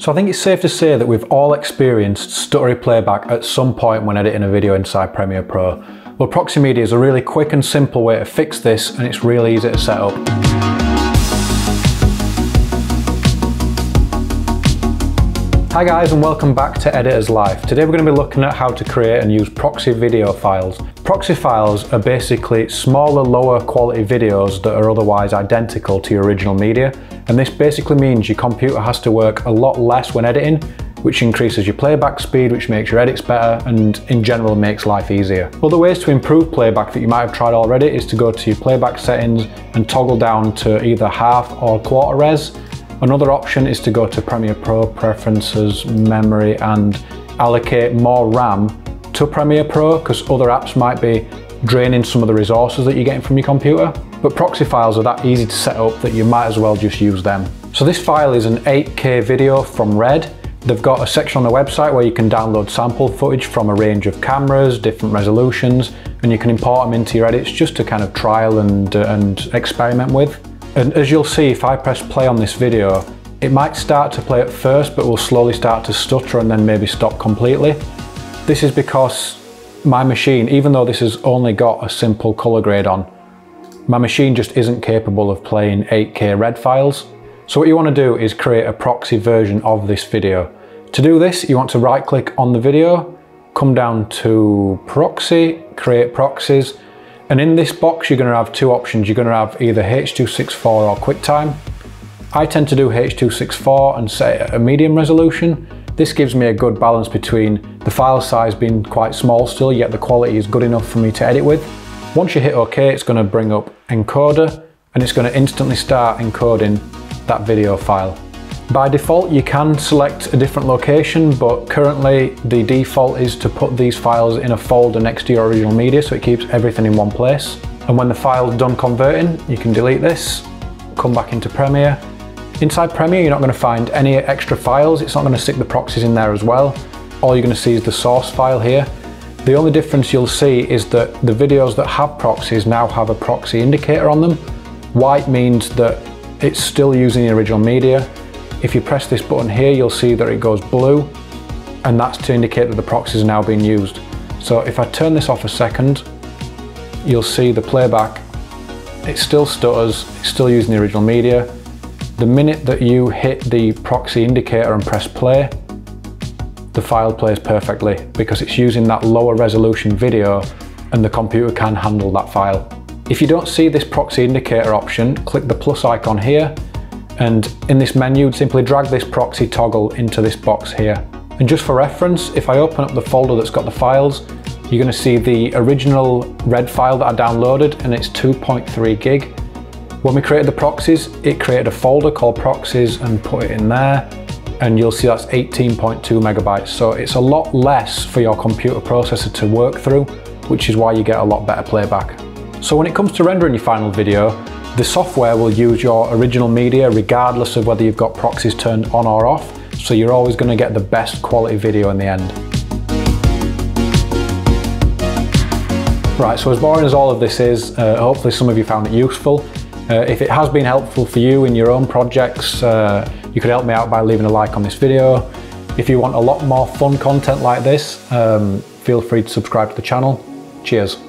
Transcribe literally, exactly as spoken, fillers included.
So I think it's safe to say that we've all experienced stuttery playback at some point when editing a video inside Premiere Pro. Well, Proxymedia is a really quick and simple way to fix this, and it's really easy to set up. Hi guys, and welcome back to Editor's Life. Today we're going to be looking at how to create and use proxy video files. Proxy files are basically smaller, lower quality videos that are otherwise identical to your original media, and this basically means your computer has to work a lot less when editing, which increases your playback speed, which makes your edits better, and in general makes life easier. Other ways to improve playback that you might have tried already is to go to your playback settings and toggle down to either half or quarter res. Another option is to go to Premiere Pro, Preferences, Memory, and allocate more RAM to Premiere Pro, because other apps might be draining some of the resources that you're getting from your computer. But proxy files are that easy to set up that you might as well just use them. So this file is an eight K video from Red. They've got a section on the website where you can download sample footage from a range of cameras, different resolutions, and you can import them into your edits just to kind of trial and, uh, and experiment with. And as you'll see, if I press play on this video, it might start to play at first, but will slowly start to stutter and then maybe stop completely. This is because my machine, even though this has only got a simple color grade on, my machine just isn't capable of playing eight K Red files. So what you want to do is create a proxy version of this video. To do this, you want to right click on the video, come down to proxy, create proxies. And in this box, you're going to have two options. You're going to have either H two sixty-four or QuickTime. I tend to do H two sixty-four and set it at a medium resolution. This gives me a good balance between the file size being quite small still, yet the quality is good enough for me to edit with. Once you hit OK, it's going to bring up Encoder, and it's going to instantly start encoding that video file. By default, you can select a different location, but currently the default is to put these files in a folder next to your original media, so it keeps everything in one place. And when the file's done converting, you can delete this, come back into Premiere. Inside Premiere, you're not going to find any extra files. It's not going to stick the proxies in there as well. All you're going to see is the source file here. The only difference you'll see is that the videos that have proxies now have a proxy indicator on them. White means that it's still using the original media. If you press this button here, you'll see that it goes blue, and that's to indicate that the proxy is now being used. So if I turn this off a second, you'll see the playback. It still stutters, it's still using the original media. The minute that you hit the proxy indicator and press play, the file plays perfectly because it's using that lower resolution video and the computer can handle that file. If you don't see this proxy indicator option, click the plus icon here, and in this menu, simply drag this proxy toggle into this box here. And just for reference, if I open up the folder that's got the files, you're gonna see the original Red file that I downloaded, and it's two point three gig. When we created the proxies, it created a folder called proxies and put it in there, and you'll see that's eighteen point two megabytes. So it's a lot less for your computer processor to work through, which is why you get a lot better playback. So when it comes to rendering your final video, the software will use your original media regardless of whether you've got proxies turned on or off, so you're always going to get the best quality video in the end. Right, so as boring as all of this is, uh, hopefully some of you found it useful. Uh, if it has been helpful for you in your own projects, uh, you could help me out by leaving a like on this video. If you want a lot more fun content like this, um, feel free to subscribe to the channel. Cheers.